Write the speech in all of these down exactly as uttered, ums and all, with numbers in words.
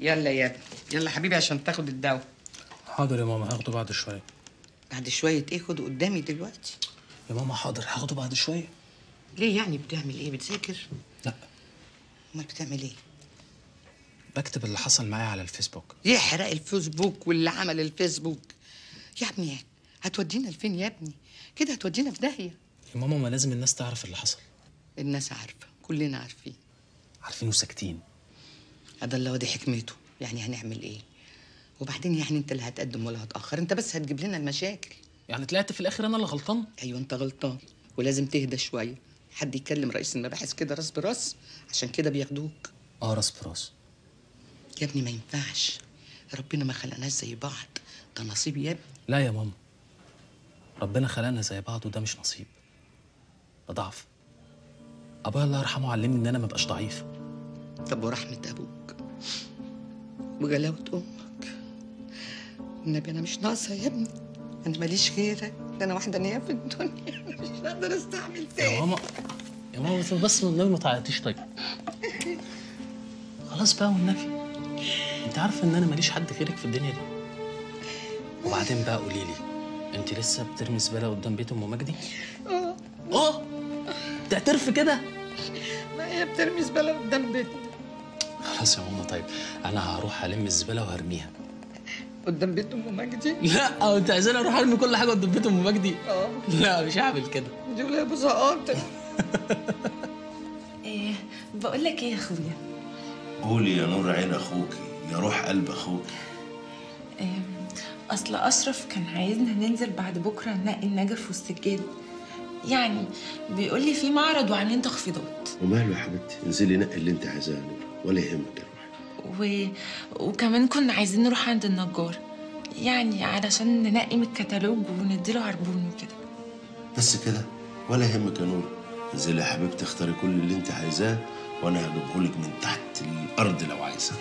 يلا يا ابني، يلا حبيبي عشان تاخد الدواء. حاضر يا ماما، هاخده بعد شويه. بعد شويه ايه؟ خده قدامي دلوقتي يا ماما. حاضر هاخده بعد شويه. ليه يعني؟ بتعمل ايه؟ بتذاكر؟ لا. امال بتعمل ايه؟ بكتب اللي حصل معايا على الفيسبوك. يحرق الفيسبوك واللي عمل الفيسبوك يا ابني. هتودينا لفين يا ابني؟ كده هتودينا في داهيه يا ماما. ما لازم الناس تعرف اللي حصل. الناس عارفه، كلنا عارفين. عارفين وساكتين، هذا اللي هو دي حكمته. يعني هنعمل ايه؟ وبعدين يعني انت لا هتقدم ولا هتاخر، انت بس هتجيب لنا المشاكل. يعني طلعت في الاخر انا اللي غلطان؟ ايوه انت غلطان، ولازم تهدى شويه. حد يكلم رئيس المباحث كده راس براس، عشان كده بياخدوك. اه راس براس يا ابني، ما ينفعش. ربنا ما خلقناش زي بعض، ده نصيب يا ابني. لا يا ماما، ربنا خلقنا زي بعض وده مش نصيب، ده ضعف. ابويا الله يرحمه علمني ان انا ما ابقاش ضعيف. طب ورحمه ابوك وجلاوه امك، النبي انا مش ناقصه يا ابني، انا ماليش غيرك، ده انا واحده نية في الدنيا، انا مش هقدر استحمل تاني. يا ماما يا ماما بس والنبي ما تعيطيش. طيب خلاص بقى والنبي، انت عارفه ان انا ماليش حد غيرك في الدنيا دي. وبعدين بقى قولي لي، انت لسه بترمي زباله قدام بيت ام مجدي؟ اه اه بتعترف كده؟ ما هي بترمي زباله قدام بيتنا. خلاص يا ماما، طيب انا هروح الم الزباله وهرميها قدام بيت ام مجدي. لا او انت عايزاني اروح ارمي كل حاجه قدام بيت ام مجدي؟ اه لا مش هعمل كده. دول يا ابو زقاطه. ايه بقول لك ايه يا اخويا؟ قولي يا نور عين اخوكي، يا روح قلب اخوكي. ايه اصل اشرف كان عايزنا ننزل بعد بكره ننقي النجف والسجاد، يعني بيقول لي في معرض وعاملين تخفيضات. وماله يا حبيبتي، انزلي نقي اللي انت عايزاه يا نور، ولا يهمك يا روحي. و... وكمان كنا عايزين نروح عند النجار، يعني علشان ننقي من الكتالوج ونديله عربون وكده. بس كده؟ ولا يهمك يا نور، انزلي يا حبيبتي اختاري كل اللي انت عايزاه وانا هجيبهولك من تحت الارض لو عايزه.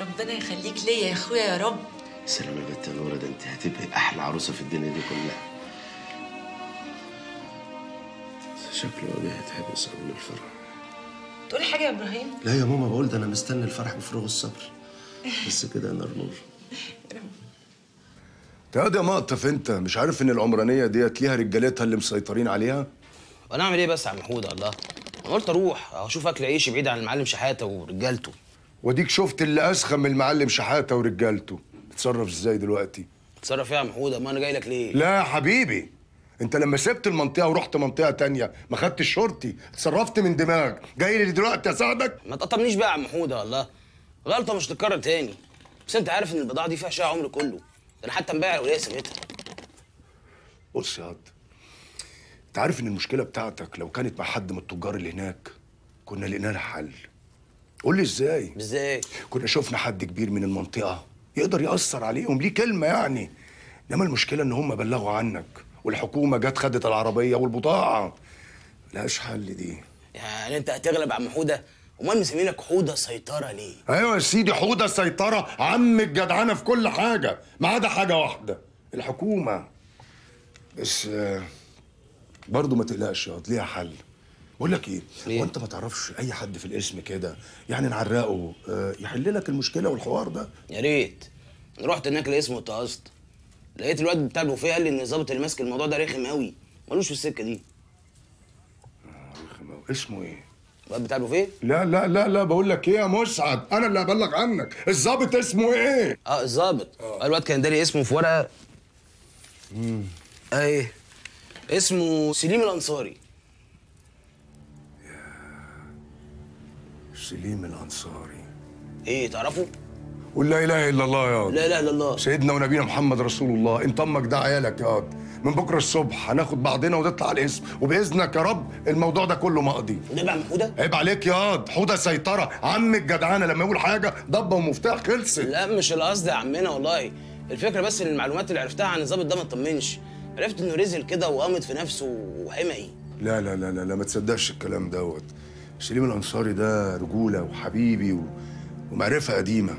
ربنا يخليك ليا يا اخويا يا رب. سلام يا بت نوره، ده انت هتبقي احلى عروسه في الدنيا دي كلها. شكله ابويا هيتحبس قبل الفرح. تقولي حاجه يا ابراهيم؟ لا يا ماما، بقول ده انا مستني الفرح بفراغ الصبر. بس كده يا نار نور. تقعد يا مقطف، انت مش عارف ان العمرانيه ديت ليها رجالتها اللي مسيطرين عليها؟ وانا اعمل ايه بس يا عم حوده؟ الله، انا قلت اروح اشوف اكل عيشي بعيد عن المعلم شحاته ورجالته. واديك شفت اللي اسخن من المعلم شحاته ورجالته. بتتصرف ازاي دلوقتي؟ بتتصرف ايه يا عم حوده؟ ما انا جاي لك ليه؟ لا يا حبيبي، انت لما سبت المنطقه ورحت منطقه تانية ما خدتش شرطي، اتصرفت من دماغك. جاي لي دلوقتي اساعدك؟ ما تقطمنيش بقى يا عم حوده، والله غلطه مش تتكرر تاني. بس انت عارف ان البضاعه دي فيها شقه عمر كله، ده انا حتى مبيع الوليه سميتها. بص يا عاد، انت عارف ان المشكله بتاعتك لو كانت مع حد من التجار اللي هناك كنا لقينا لها حل. قول لي ازاي؟ ازاي؟ كنا شفنا حد كبير من المنطقه يقدر ياثر عليهم، ليه كلمه يعني. انما المشكله ان هم بلغوا عنك والحكومه جت خدت العربيه والبضاعه. ملهاش حل دي. يعني انت هتغلب يا عم حوده؟ امال مسمينك حوده سيطره ليه؟ ايوه يا سيدي، حوده سيطره، عم الجدعنه في كل حاجه ما عدا حاجه واحده، الحكومه. بس برضه ما تقلقش، ليها حل. بقول لك ايه؟ هو انت ما تعرفش اي حد في الاسم كده يعني نعرقه يحل لك المشكله والحوار ده؟ يا ريت. رحت هناك الاسم واتقصت، لقيت الواد بتاع البوفيه قال لي ان الظابط اللي ماسك الموضوع ده رخم قوي، ملوش في السكه دي. رخم قوي. اسمه ايه؟ الواد بتاع البوفيه؟ لا لا لا لا، بقول لك ايه يا مسعد؟ انا اللي هبلغ عنك. الظابط اسمه ايه؟ اه الظابط، الواد كان داري اسمه في ورقه. امم ايه؟ اسمه سليم الانصاري. يا سليم الانصاري، ايه تعرفه؟ ولا اله الا الله يا واد. لا اله الا الله، سيدنا ونبينا محمد رسول الله. انت امك ده عيالك يا واد، من بكره الصبح هناخد بعضنا ونطلع على الاسم، وباذنك يا رب الموضوع ده كله مقضي. نبقى عم حوده؟ عيب عليك يا واد، حوده سيطره، عم الجدعانه لما يقول حاجه ضبه ومفتاح خلصت. لا مش القصد يا عمنا والله، الفكره بس ان المعلومات اللي عرفتها عن الظابط ده ما تطمنش. عرفت انه رزل كده وقامت في نفسه وحمقي. لا لا لا لا ما تصدقش الكلام دوت. سليم الانصاري ده رجوله وحبيبي و... ومعرفه قديمه.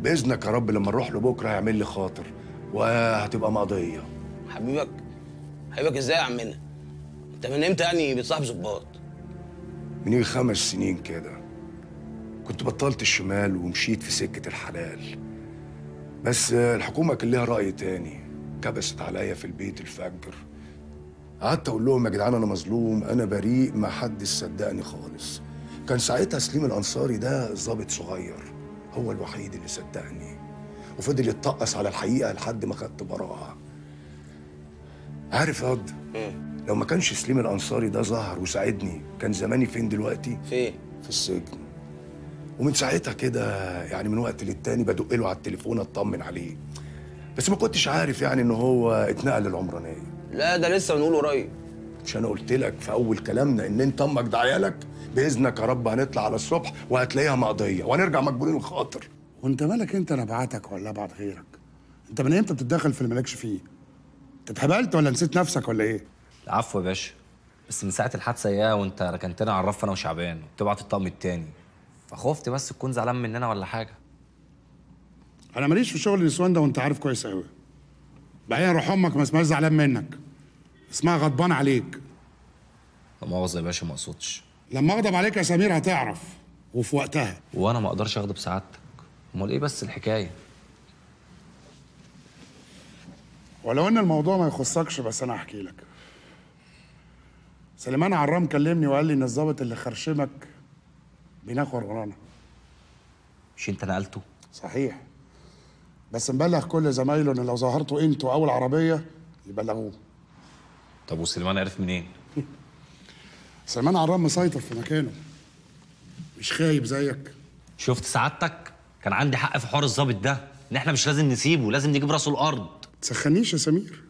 باذنك يا رب لما نروح له بكره هيعمل لي خاطر وهتبقى مقضيه. حبيبك؟ حبيبك ازاي يا عمنا؟ انت من امتى يعني بتصاحب ظباط؟ من يجي خمس سنين كده. كنت بطلت الشمال ومشيت في سكة الحلال. بس الحكومة كان لها رأي تاني، كبست عليا في البيت الفجر. قعدت أقول لهم يا جدعان أنا مظلوم، أنا بريء، ما حدش صدقني خالص. كان ساعتها سليم الأنصاري ده ظابط صغير، هو الوحيد اللي صدقني وفضل يتطقس على الحقيقة لحد ما خدت براءة. عارف يا قد لو ما كانش سليم الأنصاري ده ظهر وساعدني كان زماني فين دلوقتي؟ فين؟ في السجن. ومن ساعتها كده يعني من وقت للتاني بدق له على التليفون اطمن عليه، بس ما كنتش عارف يعني ان هو اتنقل للعمرانيه. لا ده لسه بنقول قريب. مش انا قلت لك في اول كلامنا ان انت امك ده عيالك، باذنك يا رب هنطلع على الصبح وهتلاقيها مقضيه وهنرجع مجبورين الخاطر. وانت مالك انت انا ابعتك ولا ابعت غيرك؟ انت من امتى بتتدخل في اللي مالكش فيه؟ انت اتهبلت ولا نسيت نفسك ولا ايه؟ العفو يا باشا، بس من ساعه الحادثه اياه وانت ركنتنا على الرف انا وشعبان وبتبعت الطقم التاني، فخفت بس تكون زعلان مننا ولا حاجه. انا ماليش في شغل النسوان ده وانت عارف كويس قوي. بقى روح امك ما اسمهاش زعلان منك، اسمها غضبان عليك. لا مؤاخذه يا باشا ما اقصدش. لما اغضب عليك يا سمير هتعرف وفي وقتها. وانا ما اقدرش اغضب سعادتك، امال ايه بس الحكايه؟ ولو ان الموضوع ما يخصكش بس انا هحكي لك. سليمان عرام كلمني وقال لي ان الظابط اللي خرشمك بيناخر ورانا. مش انت نقلته؟ صحيح، بس مبلغ كل زمايله ان لو ظهرتوا انتوا او العربيه يبلغوه. طب وسليمان عرف منين؟ سليمان عرام مسيطر في مكانه، مش خايب زيك. شفت سعادتك؟ كان عندي حق في حوار الظابط ده، ان احنا مش لازم نسيبه، لازم نجيب راسه الارض. ما تسخنيش يا سمير،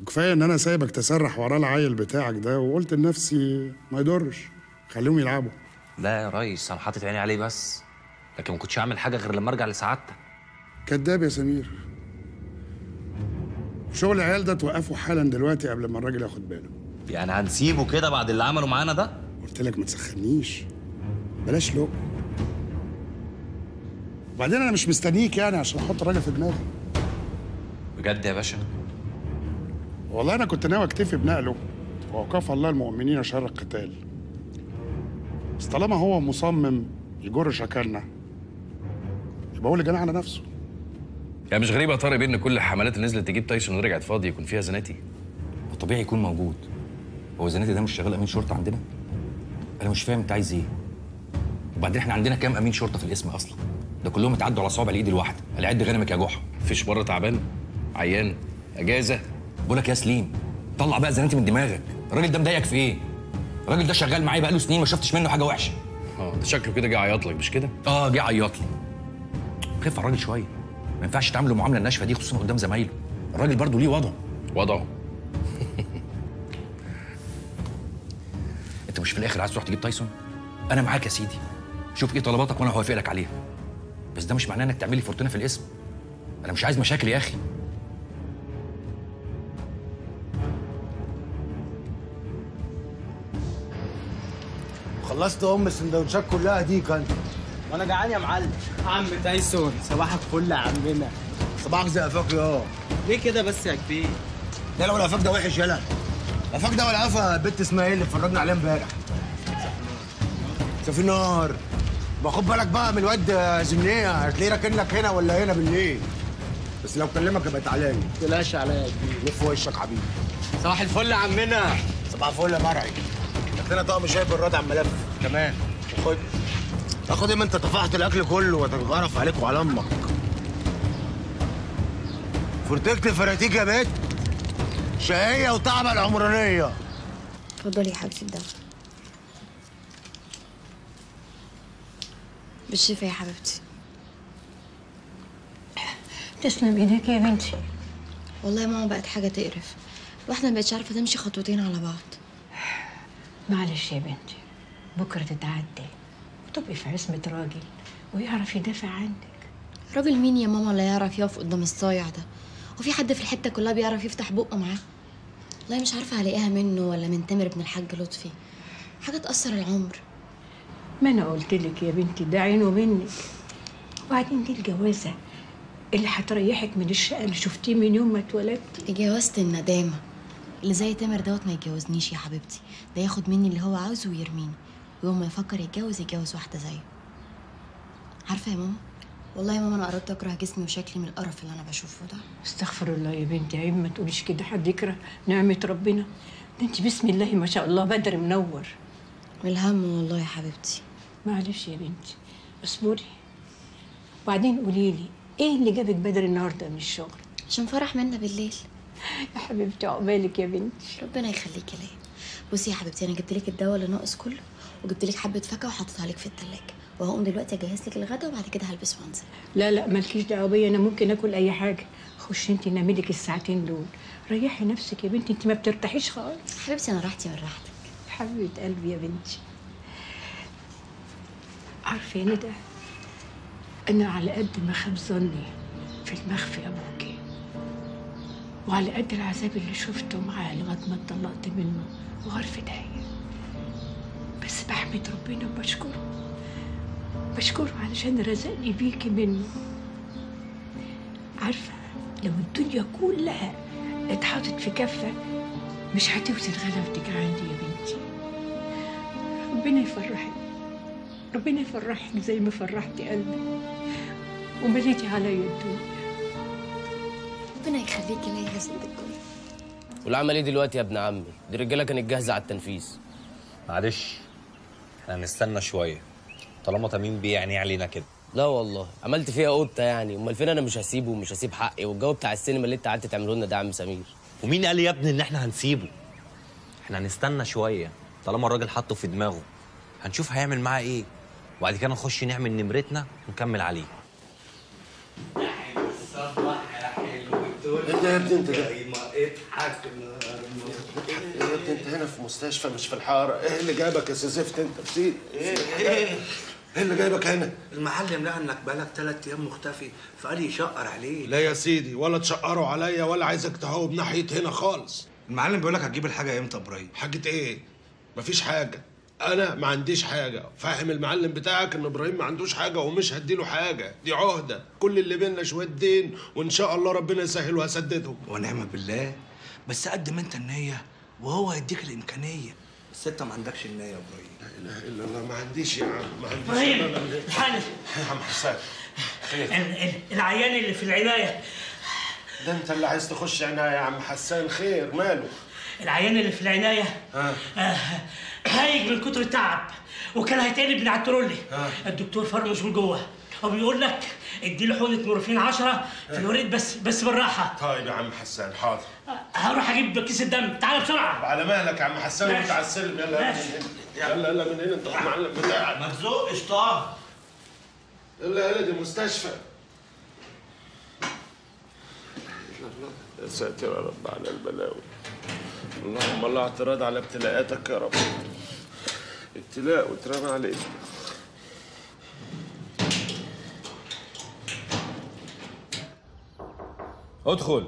وكفايه ان انا سايبك تسرح وراه العيل بتاعك ده، وقلت لنفسي ما يضرش خليهم يلعبوا. لا يا ريس انا حاطط عيني عليه بس، لكن ما كنتش هعمل حاجه غير لما ارجع لسعادتك. كذاب يا سمير، شغل العيال ده توقفه حالا دلوقتي قبل ما الراجل ياخد باله. يعني هنسيبه كده بعد اللي عمله معانا ده؟ قلت لك ما تسخنيش، بلاش لوق. وبعدين انا مش مستنيك يعني عشان احط الراجل في دماغي. بجد يا باشا؟ والله انا كنت ناوي اكتفي بنقله ووقف الله المؤمنين شر القتال، بس طالما هو مصمم يجر شكلنا يبقى هو اللي جنى على نفسه. يعني مش غريبه يا طارق ان كل الحملات اللي نزلت تجيب تايسون ورجعت فاضي يكون فيها زناتي؟ طبيعي يكون موجود. هو زناتي ده مش شغال امين شرطه عندنا؟ انا مش فاهم انت عايز ايه. وبعدين احنا عندنا كام امين شرطه في الاسم اصلا؟ ده كلهم اتعدوا على صوابع الايد الواحده. العد غنمك يا جحا، مفيش مره تعبان عيان اجازه. بقول لك يا سليم طلع بقى زناتي من دماغك، الراجل ده مضايقك في ايه؟ الراجل ده شغال معايا بقاله سنين ما شفتش منه حاجه وحشه. اه ده شكله كده جه عيط لك مش كده؟ اه جه عيط لي. خف على الراجل شويه، ما ينفعش تعامله المعامله الناشفه دي خصوصا قدام زمايله. الراجل برضه ليه وضعه وضعه انت مش في الاخر عايز تروح تجيب تايسون؟ انا معاك يا سيدي، شوف ايه طلباتك وانا هوافق لك عليها، بس ده مش معناه انك تعمل لي فورتونه في الاسم. انا مش عايز مشاكل يا اخي. خلصت ام السندوتشات كلها دي كانت، وانا جعان يا معلم. عم تايسون صباحك فل يا عمنا. صباحك زي قفاك يا ليه كده بس يا كبير؟ لا لو القفاك ده وحش يلا. القفاك ده ولا قفا بنت اسمها ايه اللي اتفرجنا عليها امبارح؟ صافي النار. باخد بالك بقى من الواد زمنيه، هتلاقيه راكن لك هنا ولا هنا بالليل. بس لو كلمك يبقى تعالى. ما تقلقش عليا يا كبير، لف وشك حبيبي. صباح الفل يا عمنا. صباح الفل يا مرعي. هات لنا طقم شاي بالراد على الملف. تمام. وخد تاخد ايه ما انت طفحت الاكل كله وتتغرف عليك وعلى امك. فرتكت الفراتيك يا بنت، شهيه وطعمه العمرانيه. اتفضلي يا حبيبتي الدواء. بالشفا يا حبيبتي. تسلم ايديك يا بنتي. والله يا ماما بقت حاجه تقرف، الواحده ما بقتش عارفه تمشي خطوتين على بعض. معلش يا بنتي، بكره تتعدي تبقي في عصمة راجل ويعرف يدافع عنك. راجل مين يا ماما اللي يعرف يقف قدام الصايع ده؟ وفي حد في الحتة كلها بيعرف يفتح بقه معاه؟ والله مش عارفة هلاقيها منه ولا من تامر ابن الحاج لطفي، حاجة تأثر العمر. ما أنا قلت لك يا بنتي ده عينه منك. وبعدين دي الجوازة اللي هتريحك من الشقة اللي شفتيه من يوم ما اتولدتي. اتجاوزت الندامة. اللي زي تامر دوت ما يتجوزنيش يا حبيبتي، ده ياخد مني اللي هو عاوزه ويرميني. ويوم ما يفكر يتجوز يتجوز واحده زيه. عارفه يا ماما، والله يا ماما انا قربت اكره جسمي وشكلي من القرف اللي انا بشوفه ده. استغفر الله يا بنتي، عيب ما تقوليش كده، حد يكره نعمه ربنا؟ ده انت بسم الله ما شاء الله بدر منور. الهم والله يا حبيبتي. معلش يا بنتي اصبري. وبعدين قولي لي ايه اللي جابك بدري النهارده من الشغل؟ عشان فرح منا بالليل. يا حبيبتي عقبالك يا بنتي، ربنا يخليكي ليا. بصي يا حبيبتي، انا جبت لك الدواء اللي ناقص كله، وجبت لك حبه فاكهه وحطيتها لك في الثلاجه، وهقوم دلوقتي اجهز لك الغدا وبعد كده هلبس وانزل. لا لا مالكيش دعوه بيا، انا ممكن اكل اي حاجه. خشي انت نامي لك الساعتين دول، ريحي نفسك يا بنتي، انت ما بترتاحيش خالص. حبيبتي انا راحتي من راحتك. حبيبه قلبي يا بنتي. عارفه يا ندى، انا على قد ما خاب ظني في المخفي ابوكي، وعلى قد العذاب اللي شفته معاه لغايه ما اتطلقت منه وعرفت هي، بس بحمد ربنا وبشكره، بشكره علشان رزقني بيكي منه. عارفه لو الدنيا كلها اتحطت في كفه مش هتوصل غلبتك عندي يا بنتي. ربنا يفرحك، ربنا يفرحك زي ما فرحتي قلبي ومليتي عليا الدنيا. ربنا يخليكي ليا يا ست الكل. والعمل ايه دلوقتي يا ابن عمي؟ دي الرجاله كانت جاهزه على التنفيذ. معلش احنا هنستنى شويه طالما تميم بيعني علينا كده. لا والله عملت فيها اوضه يعني، امال فين؟ انا مش هسيبه ومش هسيب حقي، والجو بتاع السينما اللي انت قعدت تعمله لنا ده يا عم سمير. ومين قال يا ابني ان احنا هنسيبه؟ احنا هنستنى شويه طالما الراجل حاطه في دماغه، هنشوف هيعمل معاه ايه وبعد كده نخش نعمل نمرتنا ونكمل عليه. انت يا ابني انت ده اضحك يا ابني، انت هنا في مستشفى مش في الحاره. ايه اللي جايبك يا سيزفت انت بسيط؟ ايه ايه اللي جايبك هنا؟ المعلم لقى انك بقالك ثلاث ايام مختفي فقال يشقر عليه. لا يا سيدي، ولا تشقروا عليا ولا عايزك تهوب ناحيه هنا خالص. المعلم بيقول لك هتجيب الحاجه امتى يا ابراهيم؟ حاجه ايه؟ مفيش حاجه، انا ما عنديش حاجه. فاهم المعلم بتاعك ان ابراهيم ما عندوش حاجه ومش هديله حاجه، دي عهده، كل اللي بينا شويه دين وان شاء الله ربنا يسهل وهسددهم. ونعم بالله، بس قدم انت النيه وهو هيديك الامكانيه. بس انت ما عندكش النيه يا ابراهيم. لا اله الا الله، ما عنديش يا عم، ما عنديش. ابراهيم الحقني يا عم حسام. خير؟ العيان اللي في العنايه ده انت اللي عايز تخش عنايه يا عم حسان، خير ماله؟ العيان اللي في العنايه ها آه. هايج من كتر التعب وكان هيتقلب من على الترولي. آه. الدكتور فرمش من جوه وبيقول لك ادي له حقنه مورفين عشرة في الوريد، بس بس بالراحه. طيب يا عم حسان حاضر. آه. هروح اجيب كيس الدم، تعالى بسرعه. على مهلك يا عم حسان وانت على السلم. يلا يلا يلا من هنا انت المعلم بتاعك. ما تزقش طه. يلا يلا دي مستشفى. يا ساتر يا رب على البلاوي، اللهم لا اعتراض على ابتلاءاتك يا رب. ابتلاء واترمى على اسمك. ادخل.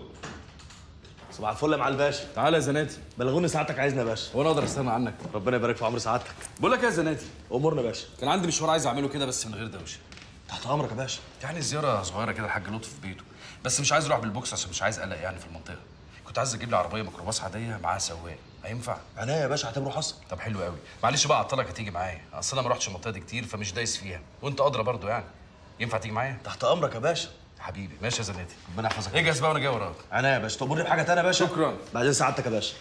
صباح الفل يا معالي الباشا. تعالى يا زناتي. بلغوني سعادتك عايزنا يا باشا. وانا اقدر استغنى عنك. ربنا يبارك في عمر سعادتك. بقول لك ايه يا زناتي؟ امورنا يا باشا. كان عندي مشوار عايز اعمله كده بس من غير دوشه. تحت امرك يا باشا. يعني زياره صغيره كده للحاج لطفي في بيته، بس مش عايز اروح بالبوكس عشان مش عايز قلق يعني في المنطقه. كنت عايز اجيب لي عربيه ميكروباص عاديه معاها سواق، هينفع؟ عينيا يا باشا، هتبقى حصل. طب حلو قوي، معلش بقى اعطلك، هتيجي معايا؟ اصل انا ما رحتش المنطقه دي كتير فمش دايس فيها، وانت ادرى برضو يعني. ينفع تيجي معايا؟ تحت امرك يا باشا. حبيبي ماشي يا زناتي، ربنا يحفظك. اجهز بقى وانا جاي وراك. عينيا يا باشا. تأمرني بحاجه ثانيه يا باشا؟ شكرا. بعدين سعادتك يا باشا.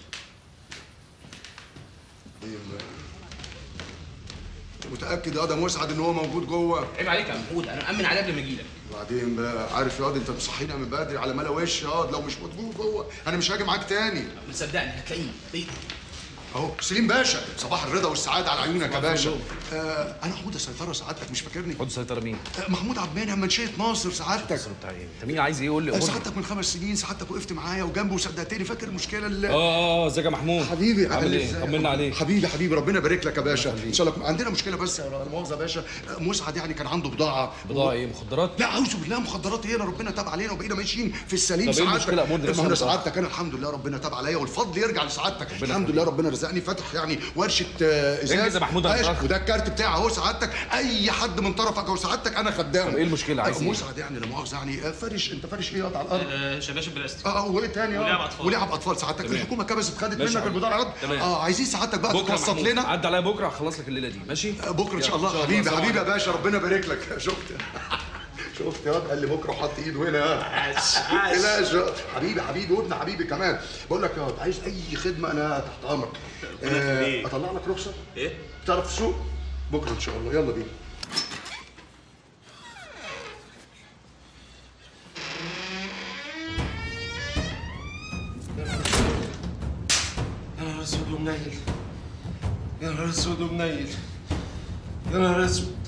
متاكد يا واد مسعد ان هو موجود جوه؟ عيب عليك يا محمود، انا مامن عليه قبل ما اجي لك. وبعدين بقى عارف يا واد انت مصحينا من بدري على ملا وش يا واد، لو مش موجود جوه انا مش هاجي معاك تاني. ما تصدقني هتلاقيني هتلاقيني اهو. سليم باشا، صباح الرضا والسعاده على عيونك يا باشا. آه انا حمود السيطره سعادتك، مش فاكرني؟ حمود السيطره مين؟ آه محمود عبد المنعم منشيه ناصر سعادتك. ناصر بتاع ايه؟ انت مين عايز ايه؟ قول لي. سعادتك من خمس سنين سعادتك وقفت معايا وجنبي وصدقتني، فاكر المشكله اللي اه اه ازيك يا محمود حبيبي؟ عامل ايه؟ طمنا عليك حبيبي. حبيبي ربنا يبارك لك يا باشا. ان شاء الله. عندنا مشكله بس يا مؤاخذه يا باشا، مسعد يعني كان عنده بضاعه. بضاعه ايه؟ مخدرات؟ لا اعوذ بالله، مخدرات ايه؟ ربنا تاب علينا وبقينا ماشيين في السليم سعادتك. طب ايه المشكله؟ امورنا سعادتك. انا الحمد لله ربنا تاب عليا والفضل يرجع لسعادتك، الحمد لله ربنا صدقني فاتح يعني ورشه ازاز محمود انا وده الكارت بتاعي اهو سعادتك، اي حد من طرفك او سعادتك انا خدامه. طب ايه المشكله؟ عايز ايه؟ مسعد يعني لا مؤاخذه يعني فرش، انت فرش ايه قطع على الارض؟ آه شباشب بلاستيك اه وايه تاني؟ اه ولعب اطفال سعادتك. الحكومه كبست خدت منك المدار اه عايزين سعادتك بقى تتوسط لنا. عدى عليا بكره هخلص لك الليله دي ماشي؟ بكره ان شاء الله. حبيبي حبيبي يا باشا ربنا يبارك لك. شفت شفت يا واد قال لي بكره وحط ايده هنا. عاش عاش حبيبي حبيبي وابن حبيبي كمان. بقول لك يا واد عايز اي خدمه انا تحت امرك. آه اطلع لك رخصه؟ ايه؟ تعرف تسوق؟ بكره ان شاء الله يلا بينا. يا نهار اسود ومنيل، يا نهار اسود ومنيل، يا نهار اسود.